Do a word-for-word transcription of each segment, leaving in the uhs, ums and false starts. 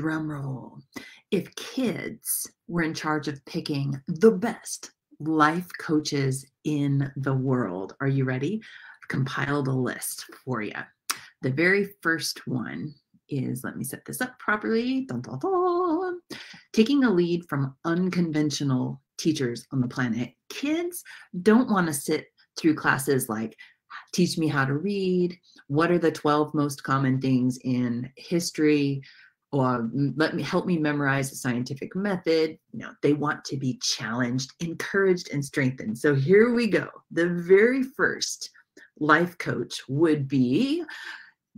drum roll, if kids were in charge of picking the best life coaches in the world, are you ready? I've compiled a list for you. The very first one is, let me set this up properly, dun, dun, dun. Taking a lead from unconventional teachers on the planet. Kids don't want to sit through classes like, teach me how to read, what are the twelve most common things in history, or let me help me memorize the scientific method. No, they want to be challenged, encouraged, and strengthened. So here we go. The very first life coach would be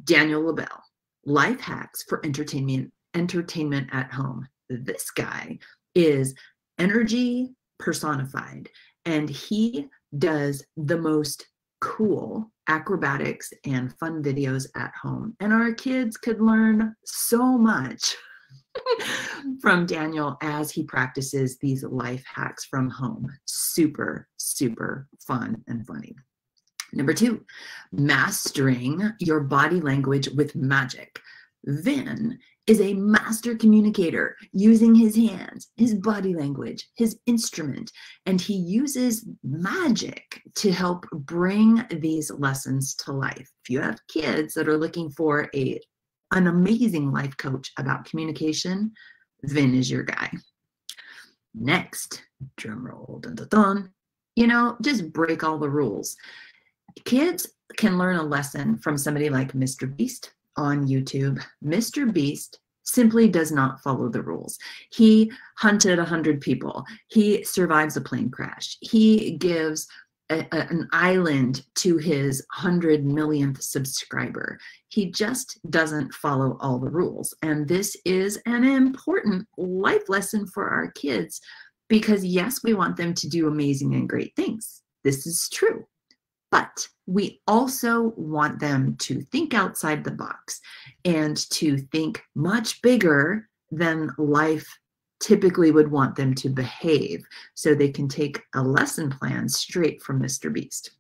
Daniel LaBelle. Life hacks for entertainment, entertainment at home. This guy is energy personified, and he does the most cool acrobatics and fun videos at home. And our kids could learn so much from Daniel as he practices these life hacks from home. Super, super fun and funny. Number two, mastering your body language with magic. Vin is a master communicator using his hands, his body language, his instrument, and he uses magic to help bring these lessons to life. If you have kids that are looking for a, an amazing life coach about communication, Vin is your guy. Next, drum roll, dun, dun, dun, you know, just break all the rules. Kids can learn a lesson from somebody like Mister Beast on YouTube. Mister Beast simply does not follow the rules. He hunted a hundred people. He survives a plane crash. He gives a, a, an island to his hundred millionth subscriber. He just doesn't follow all the rules. And this is an important life lesson for our kids, because yes, we want them to do amazing and great things. This is true. But we also want them to think outside the box and to think much bigger than life typically would want them to behave, so they can take a lesson plan straight from Mister Beast.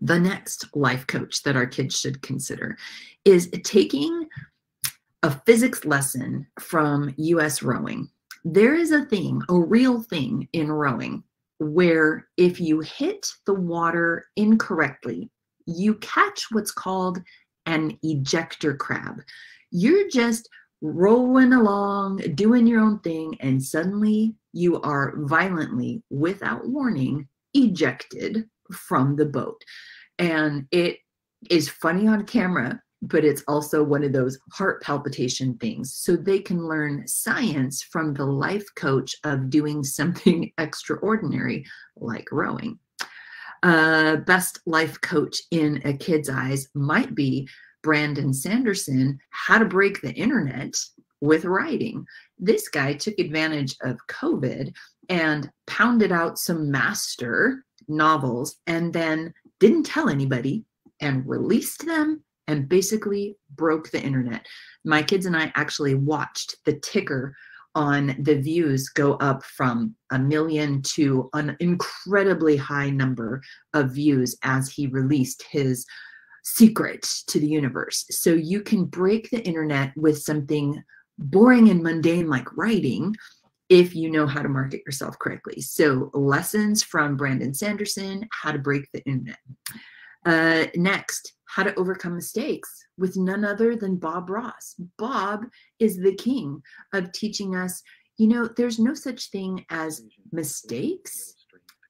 The next life coach that our kids should consider is taking a physics lesson from U S rowing. There is a thing, a real thing in rowing, where if you hit the water incorrectly, you catch what's called an ejector crab. You're just rolling along, doing your own thing, and suddenly you are violently, without warning, ejected from the boat. And it is funny on camera, but it's also one of those heart palpitation things. So they can learn science from the life coach of doing something extraordinary like rowing. Uh, best life coach in a kid's eyes might be Brandon Sanderson, How to Break the Internet with Writing. This guy took advantage of COVID and pounded out some master novels and then didn't tell anybody and released them, and basically broke the internet. My kids and I actually watched the ticker on the views go up from a million to an incredibly high number of views as he released his secret to the universe. So you can break the internet with something boring and mundane like writing, if you know how to market yourself correctly. So lessons from Brandon Sanderson, How to Break the Internet. Uh, next, how to overcome mistakes with none other than Bob Ross. Bob is the king of teaching us, you know, there's no such thing as mistakes.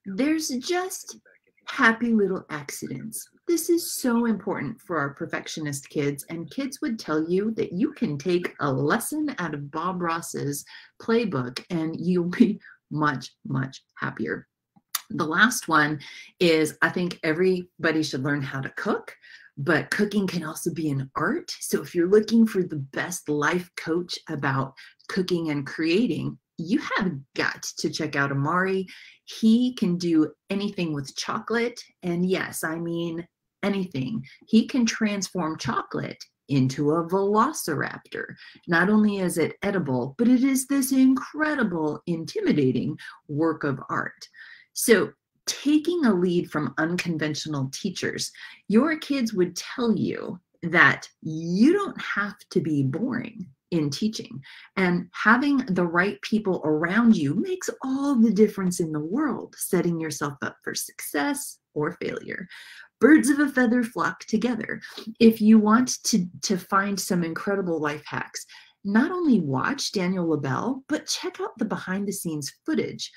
There's just happy little accidents. This is so important for our perfectionist kids, and kids would tell you that you can take a lesson out of Bob Ross's playbook and you'll be much, much happier. The last one is, I think everybody should learn how to cook, but cooking can also be an art. So if you're looking for the best life coach about cooking and creating, you have got to check out Amari. He can do anything with chocolate. And yes, I mean anything. He can transform chocolate into a velociraptor. Not only is it edible, but it is this incredible, intimidating work of art. So taking a lead from unconventional teachers, your kids would tell you that you don't have to be boring in teaching, and having the right people around you makes all the difference in the world, setting yourself up for success or failure. Birds of a feather flock together. If you want to, to find some incredible life hacks, not only watch Daniel LaBelle, but check out the behind the scenes footage.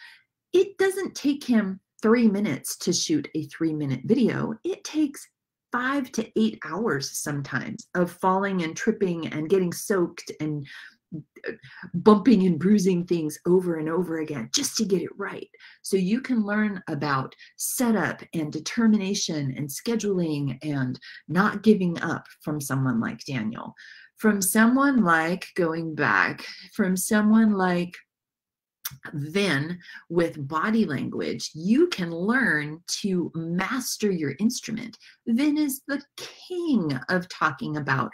It doesn't take him three minutes to shoot a three minute video. It takes five to eight hours sometimes of falling and tripping and getting soaked and bumping and bruising things over and over again just to get it right. So you can learn about setup and determination and scheduling and not giving up from someone like Daniel, from someone like going back, from someone like Vin with body language. You can learn to master your instrument. Vin is the king of talking about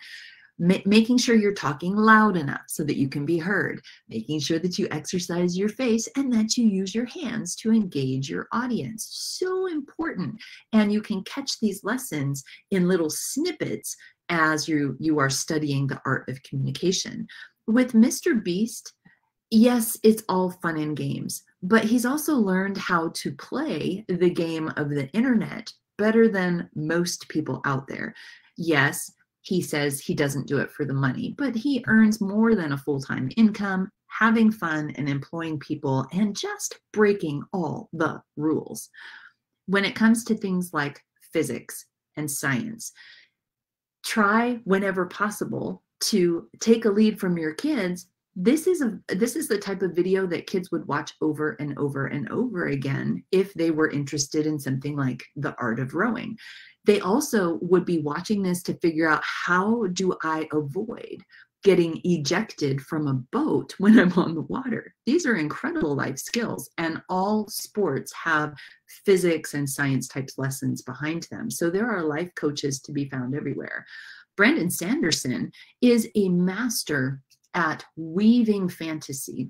ma making sure you're talking loud enough so that you can be heard, making sure that you exercise your face and that you use your hands to engage your audience. So important. And you can catch these lessons in little snippets as you, you are studying the art of communication. With Mister Beast, yes, it's all fun and games, but he's also learned how to play the game of the internet better than most people out there. Yes, he says he doesn't do it for the money, but he earns more than a full-time income, having fun and employing people and just breaking all the rules. When it comes to things like physics and science, try whenever possible to take a lead from your kids. This is a this is the type of video that kids would watch over and over and over again if they were interested in something like the art of rowing. They also would be watching this to figure out, how do I avoid getting ejected from a boat when I'm on the water? These are incredible life skills, and all sports have physics and science types lessons behind them. So there are life coaches to be found everywhere. Brandon Sanderson is a master at weaving fantasy,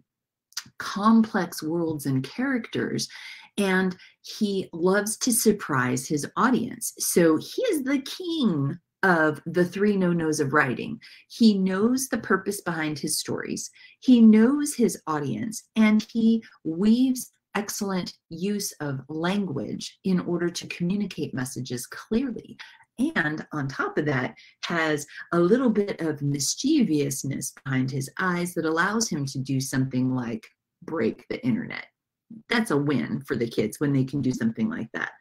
complex worlds and characters, and he loves to surprise his audience. So he is the king of the three no-nos of writing. He knows the purpose behind his stories, he knows his audience, and he weaves excellent use of language in order to communicate messages clearly. And on top of that, has a little bit of mischievousness behind his eyes that allows him to do something like break the internet. That's a win for the kids when they can do something like that.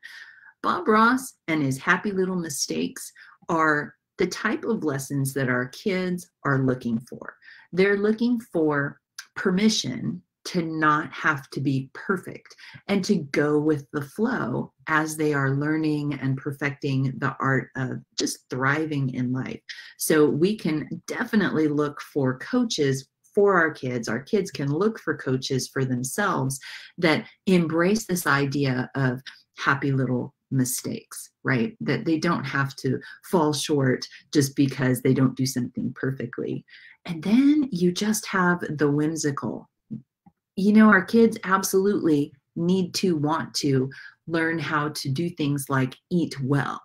Bob Ross and his happy little mistakes are the type of lessons that our kids are looking for. They're looking for permission to not have to be perfect and to go with the flow as they are learning and perfecting the art of just thriving in life. So we can definitely look for coaches for our kids. Our kids can look for coaches for themselves that embrace this idea of happy little mistakes, right? That they don't have to fall short just because they don't do something perfectly. And then you just have the whimsical. You know, our kids absolutely need to want to learn how to do things like eat well,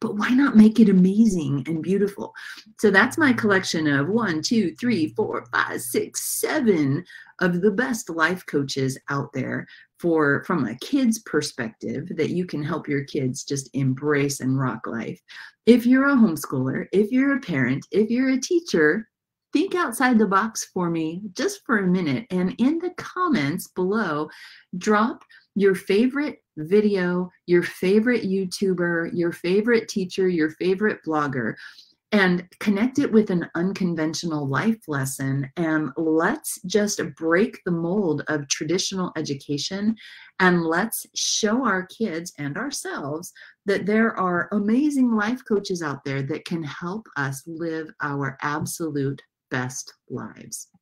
but why not make it amazing and beautiful? So that's my collection of one, two, three, four, five, six, seven of the best life coaches out there for, from a kid's perspective, that you can help your kids just embrace and rock life. If you're a homeschooler, if you're a parent, if you're a teacher, think outside the box for me just for a minute, and in the comments below, drop your favorite video, your favorite YouTuber, your favorite teacher, your favorite blogger, and connect it with an unconventional life lesson. And let's just break the mold of traditional education, and let's show our kids and ourselves that there are amazing life coaches out there that can help us live our absolute best lives.